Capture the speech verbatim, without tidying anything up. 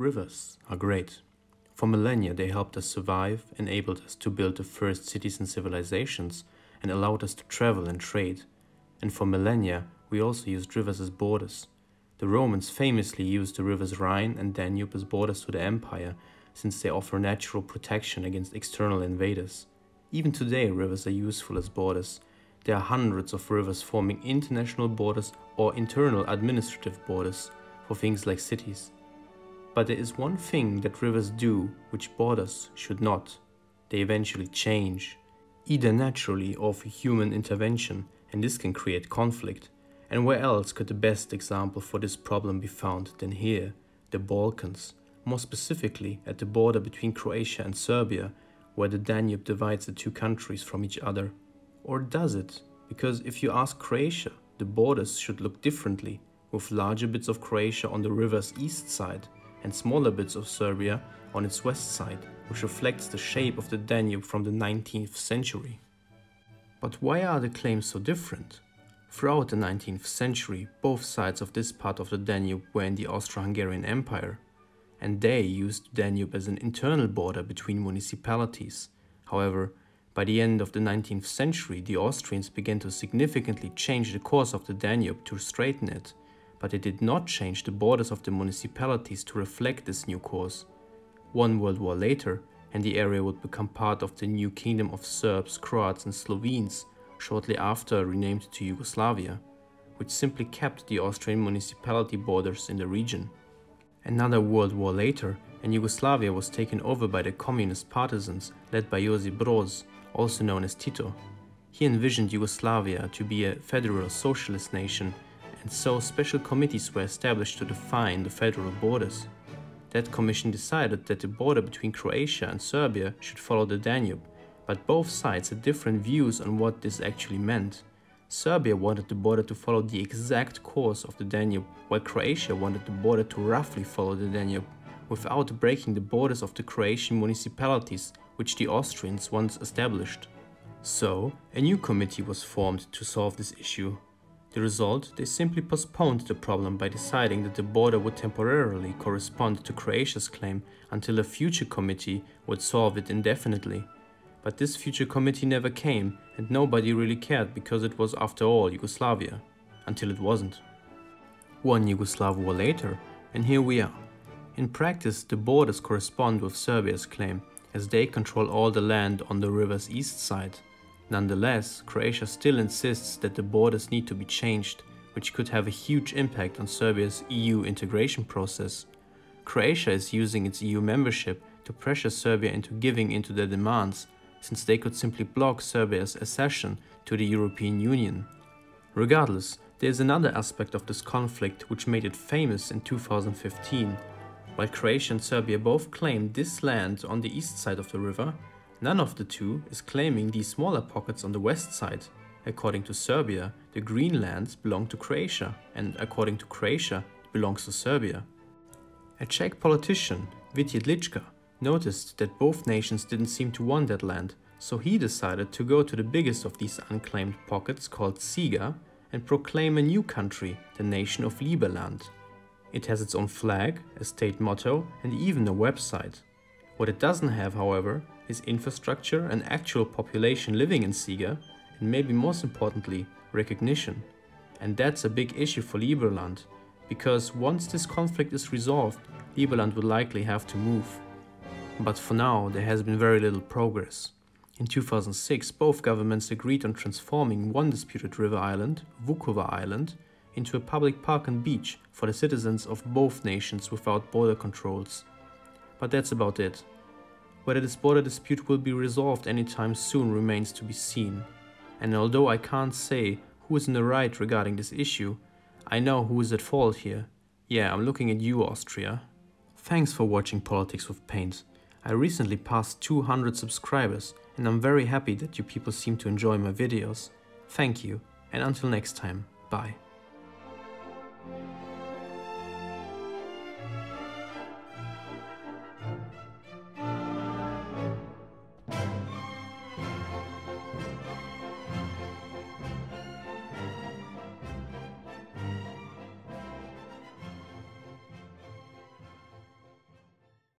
Rivers are great. For millennia they helped us survive, enabled us to build the first cities and civilizations, and allowed us to travel and trade. And for millennia we also used rivers as borders. The Romans famously used the rivers Rhine and Danube as borders to the empire, since they offer natural protection against external invaders. Even today rivers are useful as borders. There are hundreds of rivers forming international borders or internal administrative borders for things like cities. But there is one thing that rivers do which borders should not. They eventually change, either naturally or through human intervention, and this can create conflict. And where else could the best example for this problem be found than here, the Balkans, more specifically at the border between Croatia and Serbia, where the Danube divides the two countries from each other. Or does it? Because if you ask Croatia, the borders should look differently, with larger bits of Croatia on the river's east side and smaller bits of Serbia on its west side, which reflects the shape of the Danube from the nineteenth century. But why are the claims so different? Throughout the nineteenth century, both sides of this part of the Danube were in the Austro-Hungarian Empire, and they used the Danube as an internal border between municipalities. However, by the end of the nineteenth century, the Austrians began to significantly change the course of the Danube to straighten it, but they did not change the borders of the municipalities to reflect this new course. One world war later, and the area would become part of the new kingdom of Serbs, Croats and Slovenes, shortly after renamed to Yugoslavia, which simply kept the Austrian municipality borders in the region. Another world war later, and Yugoslavia was taken over by the communist partisans led by Josip Broz, also known as Tito. He envisioned Yugoslavia to be a federal socialist nation, and so special committees were established to define the federal borders. That commission decided that the border between Croatia and Serbia should follow the Danube, but both sides had different views on what this actually meant. Serbia wanted the border to follow the exact course of the Danube, while Croatia wanted the border to roughly follow the Danube, without breaking the borders of the Croatian municipalities which the Austrians once established. So, a new committee was formed to solve this issue. The result, they simply postponed the problem by deciding that the border would temporarily correspond to Croatia's claim until a future committee would solve it indefinitely. But this future committee never came, and nobody really cared because it was, after all, Yugoslavia. Until it wasn't. One Yugoslav war later, and here we are. In practice, the borders correspond with Serbia's claim, as they control all the land on the river's east side. Nonetheless, Croatia still insists that the borders need to be changed, which could have a huge impact on Serbia's E U integration process. Croatia is using its E U membership to pressure Serbia into giving into their demands, since they could simply block Serbia's accession to the European Union. Regardless, there is another aspect of this conflict which made it famous in two thousand fifteen. While Croatia and Serbia both claim this land on the east side of the river, none of the two is claiming these smaller pockets on the west side. According to Serbia, the green lands belong to Croatia, and according to Croatia, it belongs to Serbia. A Czech politician, Vít Jedlička, noticed that both nations didn't seem to want that land, so he decided to go to the biggest of these unclaimed pockets, called Siga, and proclaim a new country, the nation of Liberland. It has its own flag, a state motto, and even a website. What it doesn't have, however, is infrastructure and actual population living in Siga, and maybe most importantly, recognition. And that's a big issue for Liberland, because once this conflict is resolved, Liberland will likely have to move. But for now, there has been very little progress. In two thousand six, both governments agreed on transforming one disputed river island, Wukowa Island, into a public park and beach for the citizens of both nations without border controls. But that's about it. Whether this border dispute will be resolved anytime soon remains to be seen. And although I can't say who is in the right regarding this issue, I know who is at fault here. Yeah, I'm looking at you, Austria. Thanks for watching Politics with Paint. I recently passed two hundred subscribers, and I'm very happy that you people seem to enjoy my videos. Thank you, and until next time, bye.